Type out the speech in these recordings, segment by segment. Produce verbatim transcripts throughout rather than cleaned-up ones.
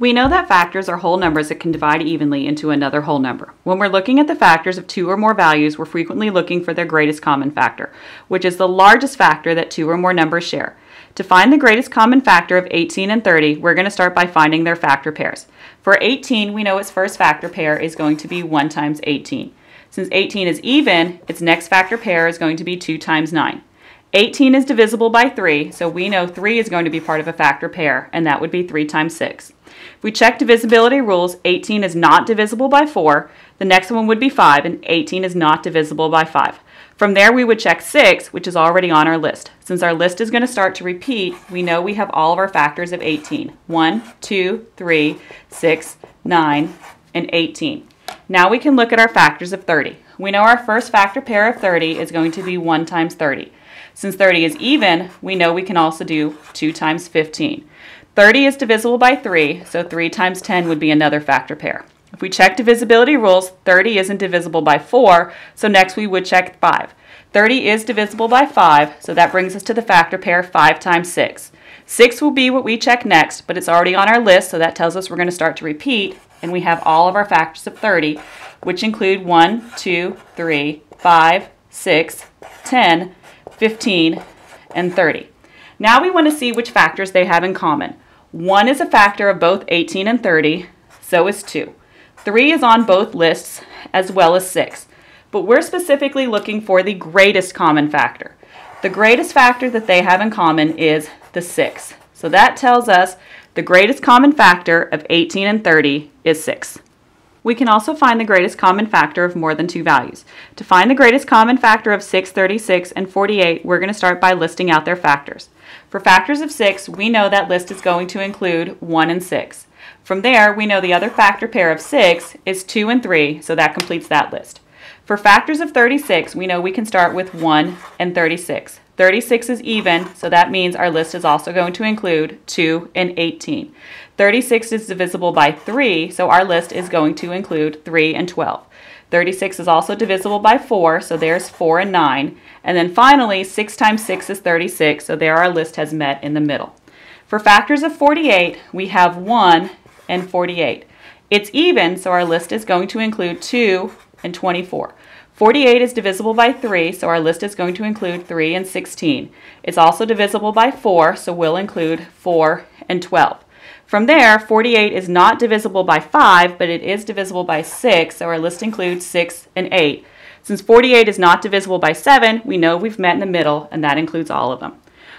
We know that factors are whole numbers that can divide evenly into another whole number. When we're looking at the factors of two or more values, we're frequently looking for their greatest common factor, which is the largest factor that two or more numbers share. To find the greatest common factor of eighteen and thirty, we're going to start by finding their factor pairs. For eighteen, we know its first factor pair is going to be one times eighteen. Since eighteen is even, its next factor pair is going to be two times nine. eighteen is divisible by three, so we know three is going to be part of a factor pair, and that would be three times six. If we check divisibility rules, eighteen is not divisible by four, the next one would be five, and eighteen is not divisible by five. From there, we would check six, which is already on our list. Since our list is going to start to repeat, we know we have all of our factors of eighteen. one, two, three, six, nine, and eighteen. Now we can look at our factors of thirty. We know our first factor pair of thirty is going to be one times thirty. Since thirty is even, we know we can also do two times fifteen. thirty is divisible by three, so three times ten would be another factor pair. If we check divisibility rules, thirty isn't divisible by four, so next we would check five. thirty is divisible by five, so that brings us to the factor pair five times six. six will be what we check next, but it's already on our list, so that tells us we're going to start to repeat, and we have all of our factors of thirty, which include one, two, three, five, six, ten, fifteen, and thirty. Now we want to see which factors they have in common. one is a factor of both eighteen and thirty, so is two. three is on both lists, as well as six. But we're specifically looking for the greatest common factor. The greatest factor that they have in common is the six. So that tells us the greatest common factor of eighteen and thirty is six. We can also find the greatest common factor of more than two values. To find the greatest common factor of six, thirty-six, and forty-eight, we're going to start by listing out their factors. For factors of six, we know that list is going to include one and six. From there, we know the other factor pair of six is two and three, so that completes that list. For factors of thirty-six, we know we can start with one and thirty-six. thirty-six is even, so that means our list is also going to include two and eighteen. thirty-six is divisible by three, so our list is going to include three and twelve. thirty-six is also divisible by four, so there's four and nine. And then finally, six times six is thirty-six, so there our list has met in the middle. For factors of forty-eight, we have one and forty-eight. It's even, so our list is going to include two and twenty-four. forty-eight is divisible by three, so our list is going to include three and sixteen. It's also divisible by four, so we'll include four and twelve. From there, forty-eight is not divisible by five, but it is divisible by six, so our list includes six and eight. Since forty-eight is not divisible by seven, we know we've met in the middle, and that includes all of them.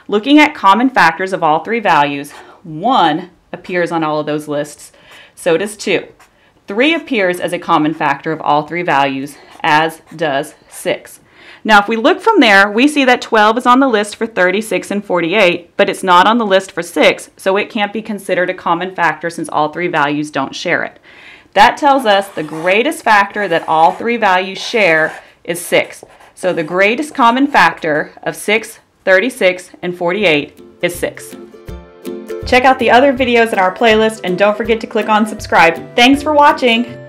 Looking at common factors of all three values, one appears on all of those lists, so does two. three appears as a common factor of all three values, as does six. Now, if we look from there, we see that twelve is on the list for thirty-six and forty-eight, but it's not on the list for six, so it can't be considered a common factor since all three values don't share it. That tells us the greatest factor that all three values share is six. So the greatest common factor of six, thirty-six, and forty-eight is six. Check out the other videos in our playlist and don't forget to click on subscribe. Thanks for watching!